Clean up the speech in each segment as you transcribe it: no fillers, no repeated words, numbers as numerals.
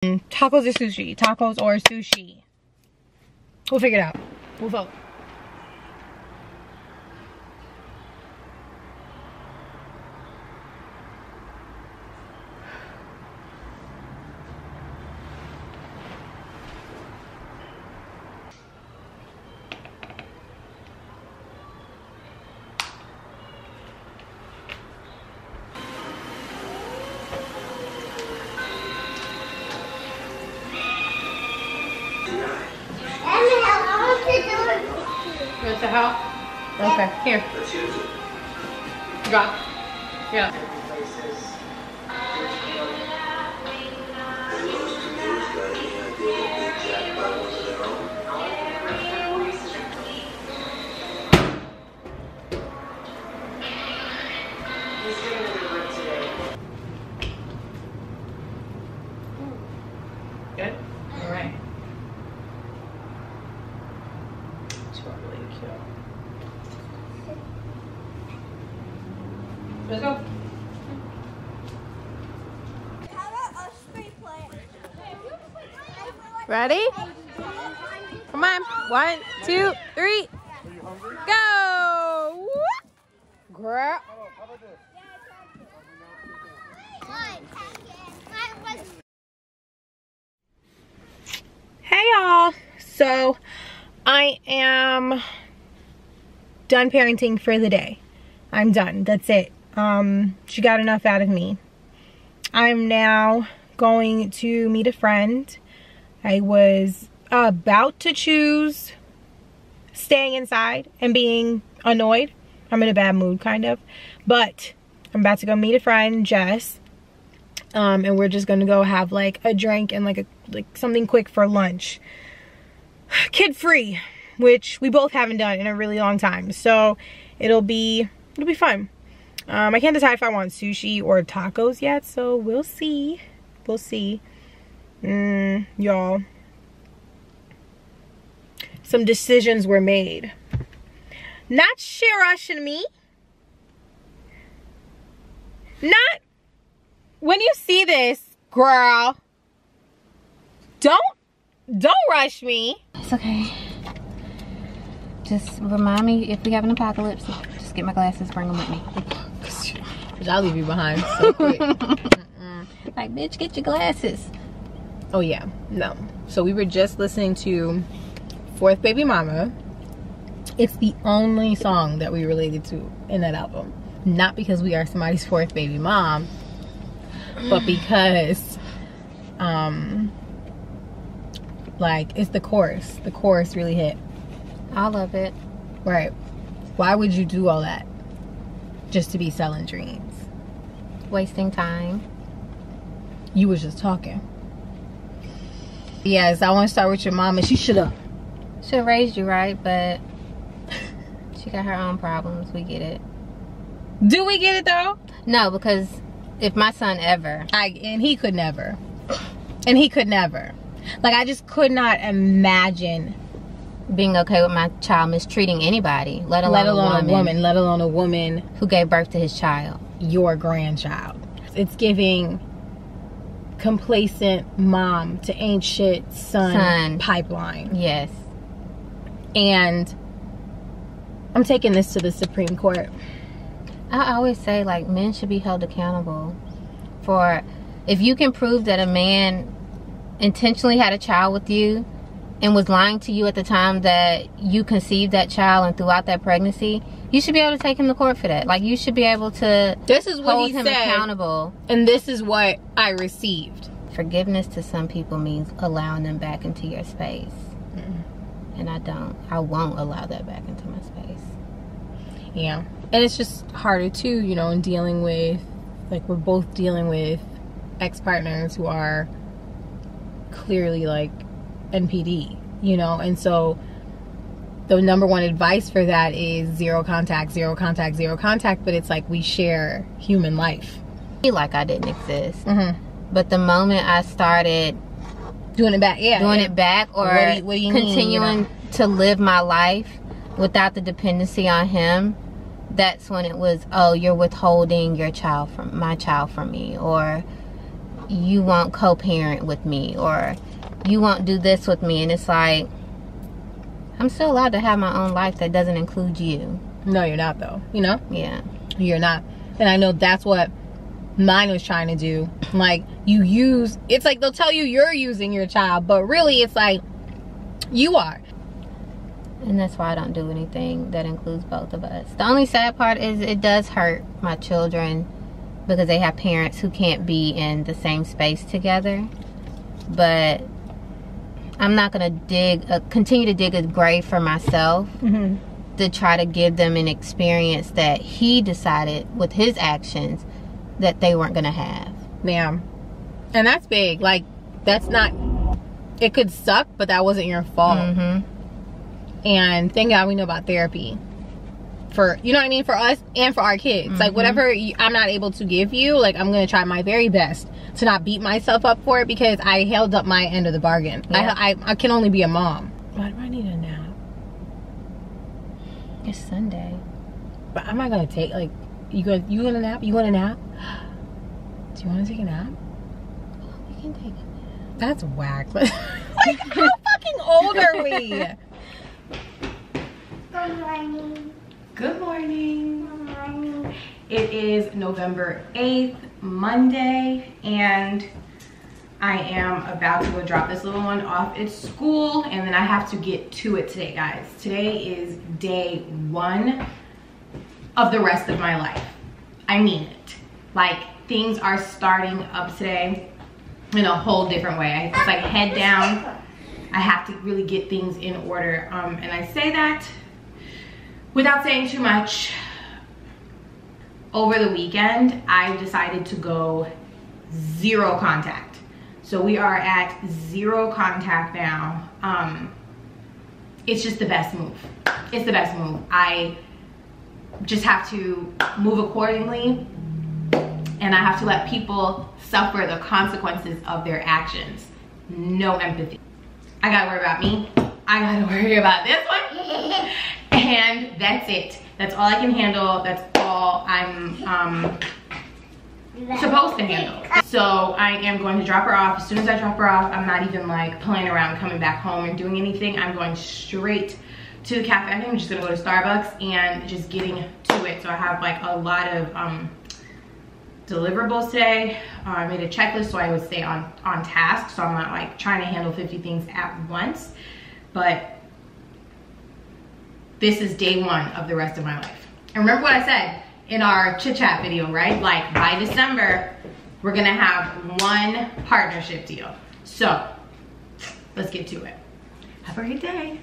Tacos or sushi? Tacos or sushi? We'll figure it out. We'll vote. Where's the help? Okay, here. Drop. Yeah. Good? All right. Let's go. Ready? Come on. 1, 2, 3. Go! Girl. Hey y'all. So I am done parenting for the day. I'm done. That's it. She got enough out of me. I'm now going to meet a friend. I was about to choose staying inside and being annoyed. I'm in a bad mood, kind of. But I'm about to go meet a friend, Jess. And we're just going to go have like a drink and like something quick for lunch. Kid free, which we both haven't done in a really long time. So it'll be fun. I can't decide if I want sushi or tacos yet, so we'll see. We'll see. Y'all. Some decisions were made. Not Shirash and me. Not when you see this, girl. Don't rush me. It's okay. Just remind me if we have an apocalypse. Just get my glasses, bring them with me. I'll leave you behind so quick. Like, bitch, get your glasses. Oh yeah, no. So we were just listening to Fourth Baby Mama. It's the only song that we related to in that album. Not because we are somebody's fourth baby mom, but because like it's the chorus. The chorus really hit. I love it. Right. Why would you do all that? Just to be selling dreams. Wasting time. You was just talking. Yes, I want to start with your mom, and she should have raised you right, but she got her own problems. We get it. Do we get it though? No, because if my son ever, and he could never. Like, I just could not imagine being okay with my child mistreating anybody, let alone a woman who gave birth to his child, your grandchild. It's giving complacent mom to ain't shit son pipeline. Yes. And I'm taking this to the Supreme Court. I always say, like, men should be held accountable for, if you can prove that a man intentionally had a child with you and was lying to you at the time that you conceived that child and throughout that pregnancy, you should be able to take him to court for that. Like, you should be able to hold him accountable. And this is what I received. Forgiveness to some people means allowing them back into your space. Mm-hmm. And I won't allow that back into my space. Yeah. And it's just harder too, you know, in dealing with, like, we're both dealing with ex-partners who are clearly like NPD, you know. And so the number one advice for that is zero contact. But it's like, we share human life. I feel like I didn't exist. Mm-hmm. But the moment I started doing it back, or what do you continuing mean, you know, to live my life without the dependency on him, that's when it was, oh, you're withholding your child from me, or you won't co-parent with me, or you won't do this with me. And it's like, I'm still allowed to have my own life that doesn't include you. No, you're not, though. You know? Yeah. You're not. And I know that's what mine was trying to do. Like, you use... It's like they'll tell you you're using your child, but really it's like, you are. And that's why I don't do anything that includes both of us. The only sad part is it does hurt my children because they have parents who can't be in the same space together. But I'm not going to continue to dig a grave for myself to try to give them an experience that he decided with his actions that they weren't going to have. Yeah. And that's big. Like, that's not... It could suck, but that wasn't your fault. And thank God we know about therapy. For, you know what I mean? For us and for our kids. Like, whatever I'm not able to give you, like, I'm going to try my very best to not beat myself up for it because I held up my end of the bargain. Yeah. I can only be a mom. Why do I need a nap? It's Sunday. But I'm not going to take, like, you gonna nap? You want a nap? Do you want to take a nap? Oh, we can take a nap. That's whack. Like, how fucking old are we? Good morning. Good morning. Good morning. It is November 8th, Monday, and I am about to go drop this little one off at school, and then I have to get to it today, guys. Today is day one of the rest of my life. I mean it. Like, things are starting up today in a whole different way. It's like head down. I have to really get things in order, and I say that without saying too much. Over the weekend, I decided to go zero contact. So we are at zero contact now. It's just the best move. It's the best move. I just have to move accordingly, and I have to let people suffer the consequences of their actions. No empathy. I gotta worry about me. I gotta worry about this one. And that's it. That's all I can handle. That's all I'm supposed to handle. So I am going to drop her off. As soon as I drop her off, I'm not even like playing around coming back home and doing anything. I'm going straight to the cafe. I think I'm just gonna go to Starbucks and just getting to it. So I have like a lot of deliverables today. I made a checklist so I would stay on task, so I'm not like trying to handle 50 things at once. But this is day one of the rest of my life. And remember what I said in our chit chat video, right? Like, by December, we're gonna have one partnership deal. So let's get to it. Have a great day.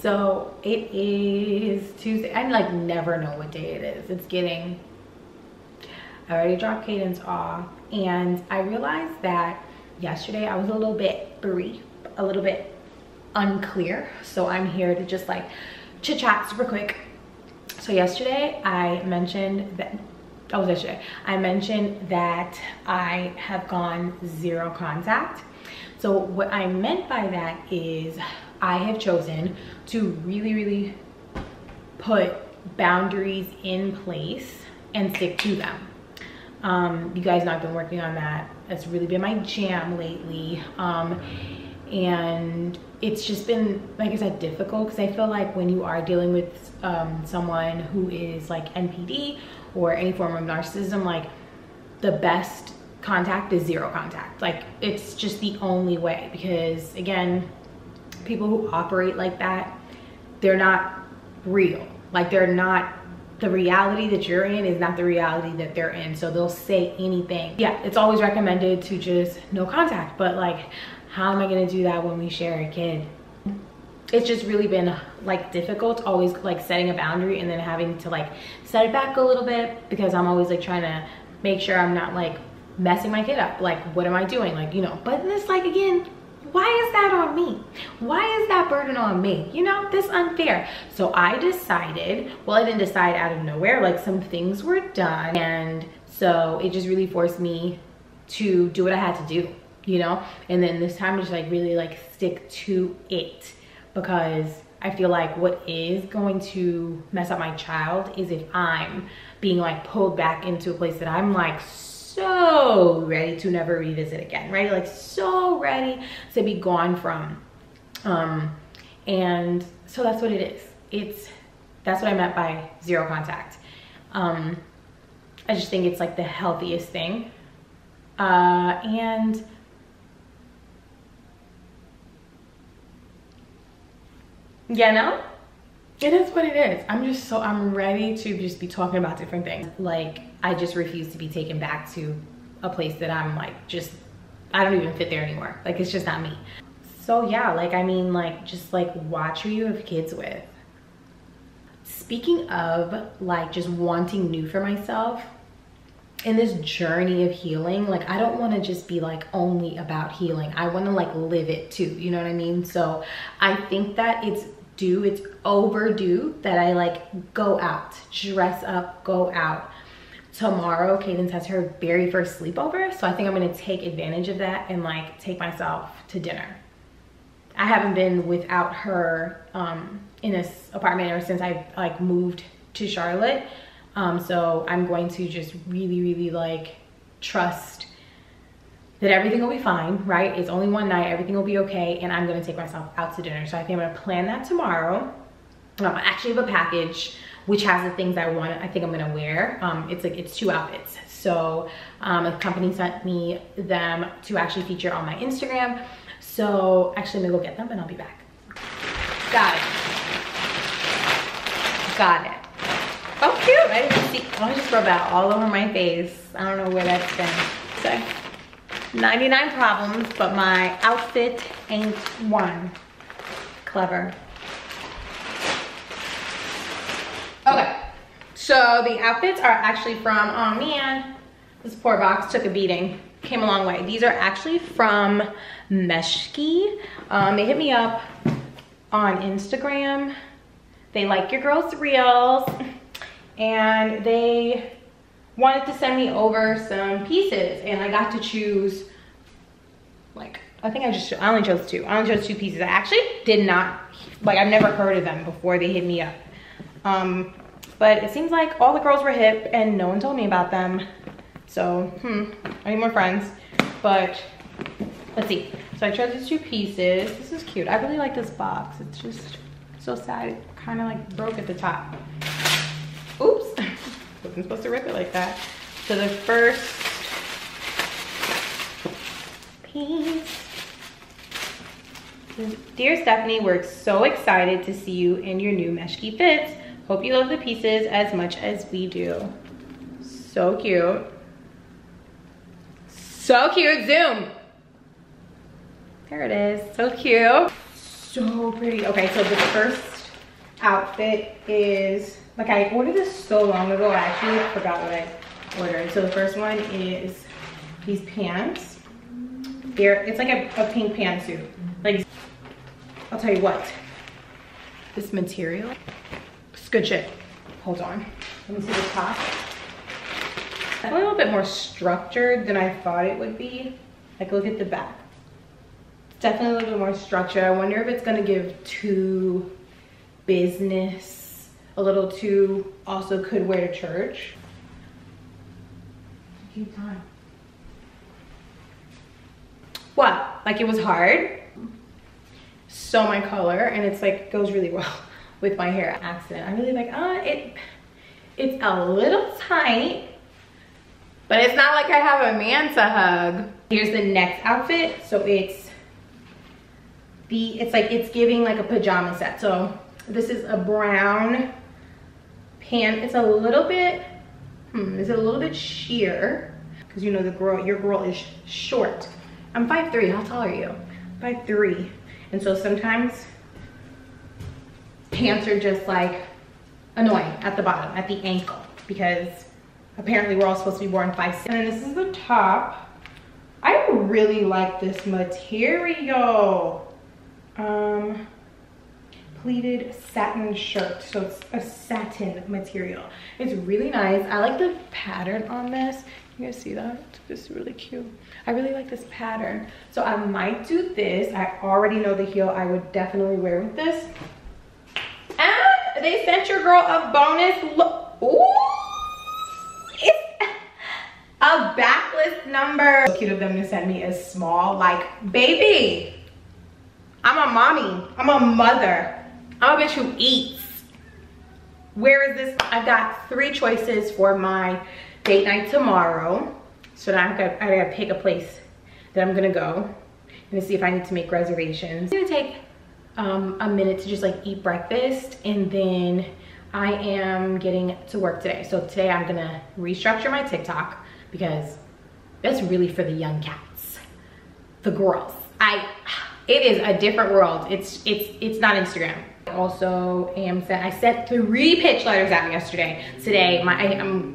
So it is Tuesday. I like never know what day it is. It's getting... I already dropped Cadence off, and I realized that yesterday I was a little bit brief, a little bit unclear. So I'm here to just like chit chat super quick. So yesterday I mentioned that that was yesterday, I mentioned that I have gone zero contact. So what I meant by that is I have chosen to really put boundaries in place and stick to them. You guys know I've been working on that. That's really been my jam lately. And it's just been, like I said, difficult because I feel like when you are dealing with someone who is like NPD or any form of narcissism, like the best contact is zero contact. Like it's just the only way, because again, people who operate like that, they're not real. Like they're not, the reality that you're in is not the reality that they're in. So they'll say anything. Yeah, it's always recommended to just no contact, but like, how am I gonna do that when we share a kid? It's just really been like difficult, always like setting a boundary and then having to like set it back a little bit, because I'm always like trying to make sure I'm not like messing my kid up. Like, what am I doing? Like, you know, but it's like, again, why is that on me? Why is that burden on me? You know, this unfair. So I decided, well, I didn't decide out of nowhere, like some things were done. And so it just really forced me to do what I had to do. You know, and then this time just like really like stick to it, because I feel like what is going to mess up my child is if I'm being like pulled back into a place that I'm like so ready to never revisit again, right? Like so ready to be gone from. And so that's what it is. That's what I meant by zero contact. I just think it's like the healthiest thing. And you know, it is what it is. I'm ready to just be talking about different things. Like, I just refuse to be taken back to a place that I'm like, just, I don't even fit there anymore. Like, it's just not me. So yeah, like, I mean, like, just like watch who you have kids with. Speaking of like, just wanting new for myself, in this journey of healing, like I don't want to just be like only about healing. I want to like live it too, you know what I mean? So I think that it's overdue that I like go out, dress up, go out. Tomorrow Cadence has her very first sleepover, so I think I'm going to take advantage of that and like take myself to dinner. I haven't been without her in this apartment ever since I like moved to Charlotte. So I'm going to just really like trust that everything will be fine, right? It's only one night, everything will be okay, and I'm gonna take myself out to dinner. So I think I'm gonna plan that tomorrow. I actually have a package which has the things I think I'm gonna wear. It's like, it's two outfits. So a company sent me them to actually feature on my Instagram. So actually I'm gonna go get them and I'll be back. Got it. Got it. Oh, cute. I didn't see. I just rub out all over my face. I don't know where that's been. So, 99 problems, but my outfit ain't one. Clever. Okay. So, the outfits are actually from, oh man, this poor box took a beating. Came a long way. These are actually from Meshki. They hit me up on Instagram. They like your girl's reels. And they wanted to send me over some pieces, and I got to choose, like, I only chose two. I only chose two pieces. I actually did not, like, I've never heard of them before they hit me up. But it seems like all the girls were hip and no one told me about them. So, I need more friends, but let's see. So I chose these two pieces. This is cute. I really like this box. It's just so sad. It kind of like broke at the top. Oops, wasn't supposed to rip it like that. So the first piece. Dear Stephanie, we're so excited to see you in your new Meshki fits. Hope you love the pieces as much as we do. So cute. So cute, zoom. There it is, so cute. So pretty. Okay, so the first outfit is, like, I ordered this so long ago, I actually forgot what I ordered. So the first one is these pants. It's like a pink pantsuit. Like, I'll tell you what, this material, it's good shit. Hold on, let me see the top. a little bit more structured than I thought it would be. Like, look at the back. Definitely a little bit more structure. I wonder if it's gonna give too business, a little too also could wear to church. Cute time. Wow, like it was hard. So my color, and it's like goes really well with my hair accent. I really like, it's a little tight, but it's not like I have a man to hug. Here's the next outfit. So it's giving like a pajama set. So this is a brown pant. It's a little bit, it's a little bit sheer, because you know your girl is short. I'm 5'3", how tall are you? 5'3", and so sometimes pants are just like annoying at the bottom, at the ankle, because apparently we're all supposed to be born 5'6". And then this is the top. I really like this material. Pleated satin shirt, so it's a satin material. It's really nice. I like the pattern on this. You guys see that? It's really cute. I really like this pattern, so I might do this. I already know the heel I would definitely wear with this. And they sent your girl a bonus look. Ooh, it's a backlist number. So cute of them to send me a small. Like, baby, I'm a mommy, I'm a mother, I'm a bitch who eats. Where is this? I've got 3 choices for my date night tomorrow. So now I gotta pick a place that I'm gonna go and see if I need to make reservations. I'm gonna take a minute to just like eat breakfast, and then I am getting to work today. So today I'm gonna restructure my TikTok, because that's really for the young cats, the girls. It is a different world. It's not Instagram. Also I sent 3 pitch letters out yesterday. Today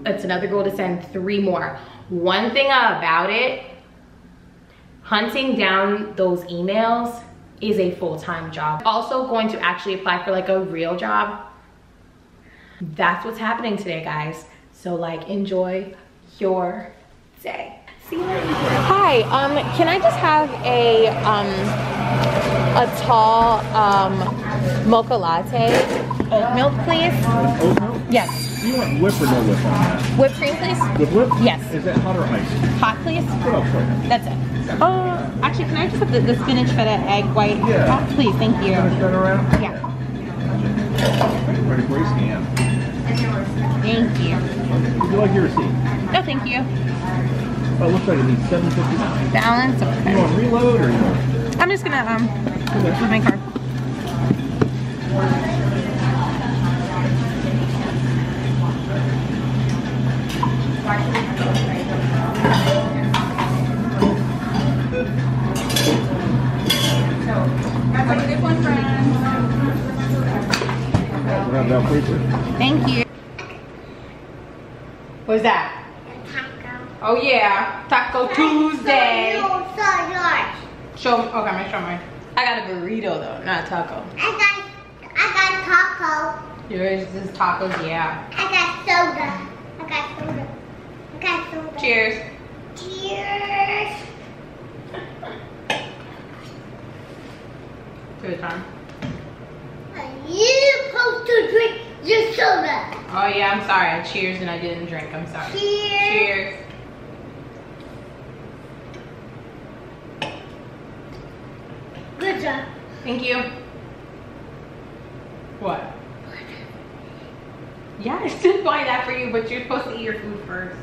it's another goal to send 3 more. One thing about it, hunting down those emails is a full-time job. Also going to actually apply for like a real job. That's what's happening today, guys. So like, enjoy your day. See you later. Hi, can I just have a tall mocha latte, oat milk, please? Oat milk? Yes. You want whip or no whip on that? Whipped cream, please? With whip? Yes. Is that hot or iced? Hot, please. Oh, sorry. That's it. Actually, can I just have the spinach feta egg white? Yeah. Oh, please, thank you. Can I turn around? Yeah. Ready for your scan. Thank you. Okay. Would you like your receipt? No, thank you. Oh, it looks like it needs $7.59. Balance. Okay. You want to reload or you want? I'm just gonna with my car. Thank you. What's that? Taco. Oh yeah, Taco Tuesday. Show, okay, I'm gonna show mine. I got a burrito though, not a taco. I got taco. Yours is tacos, yeah. I got soda. Cheers. Good time. You're supposed to drink your soda. Oh yeah, I'm sorry. I cheers and I didn't drink. I'm sorry. Cheers. Good job. Thank you. What? Yeah, I should buy that for you, but you're supposed to eat your food first.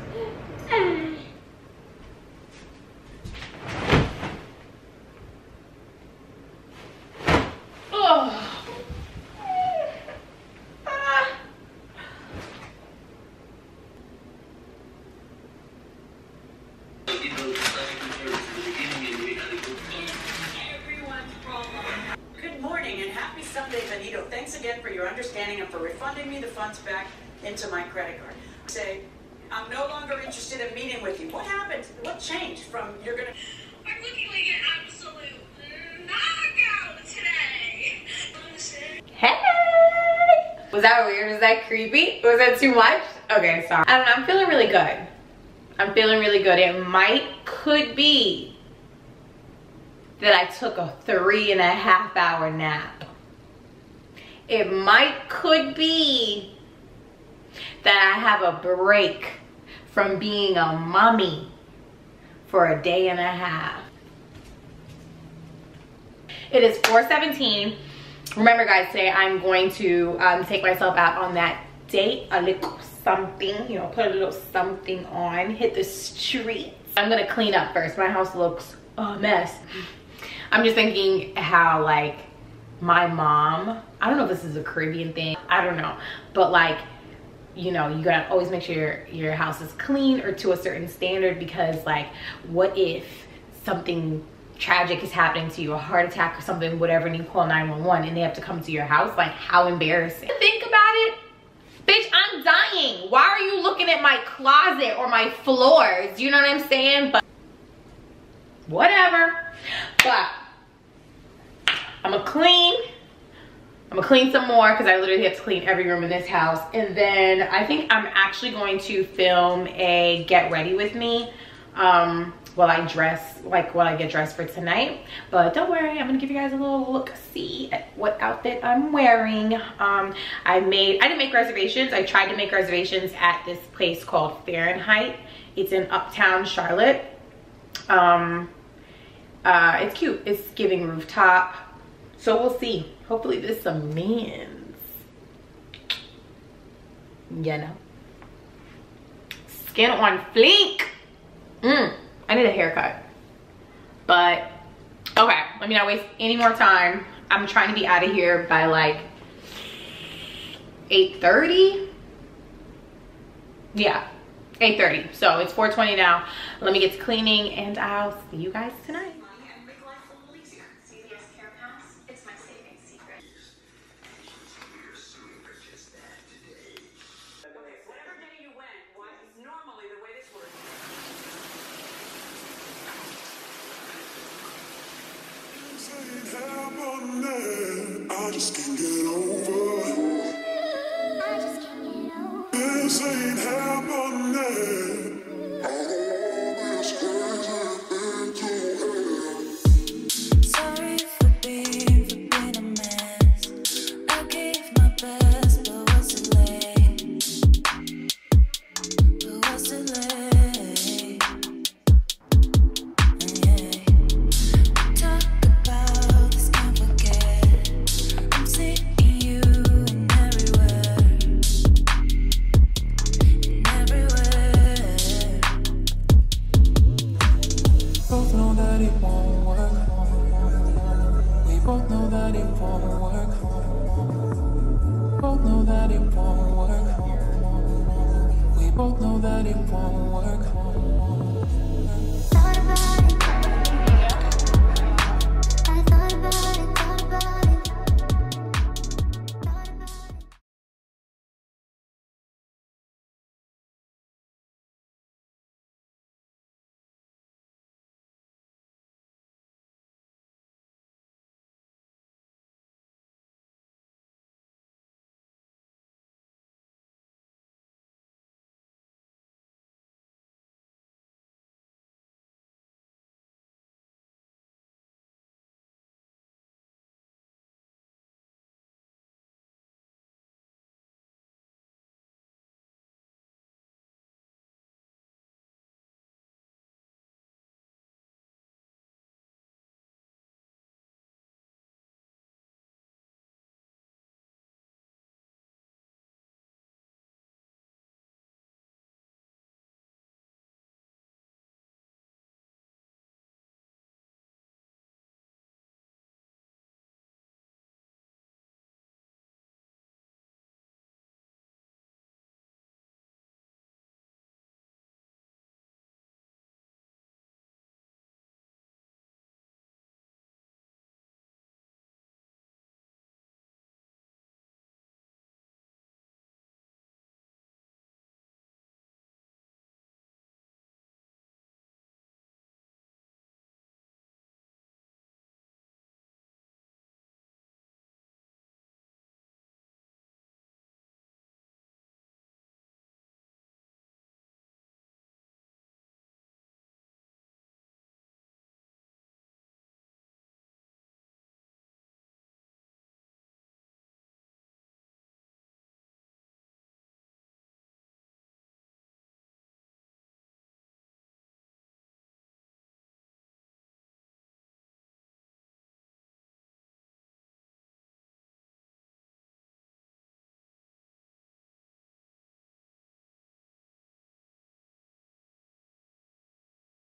Was that weird? Was that creepy? Was that too much? Okay, sorry. I don't know, I'm feeling really good. I'm feeling really good. It could be that I took a 3.5-hour nap. It could be that I have a break from being a mommy for a 1.5 days. It is 4:17. Remember guys, today I'm going to take myself out on that date, a little something, you know, put a little something on, hit the street. I'm gonna clean up first. My house looks a mess. I'm just thinking how like my mom, I don't know if this is a Caribbean thing, I don't know, but like, you know, you gotta always make sure your house is clean or to a certain standard, because like, what if something tragic is happening to you, a heart attack or something, whatever, and you call 911 and they have to come to your house? Like, how embarrassing. Think about it. Bitch, I'm dying. Why are you looking at my closet or my floors? You know what I'm saying? But whatever. But I'm gonna clean some more, because I literally have to clean every room in this house. And then I think I'm actually going to film a get ready with me while I dress, like while I get dressed for tonight. But don't worry, I'm gonna give you guys a little look see at what outfit I'm wearing. I didn't make reservations. I tried to make reservations at this place called Fahrenheit. It's in uptown Charlotte. It's cute. It's giving rooftop, so we'll see. Hopefully there's some men's, you know, skin on fleek. I need a haircut, but okay, let me not waste any more time. I'm trying to be out of here by like 8:30. Yeah, 8:30. So it's 4:20 now. Let me get to cleaning and I'll see you guys tonight. I just can't get over. I just can't get over. This ain't happening. Both know that it won't work.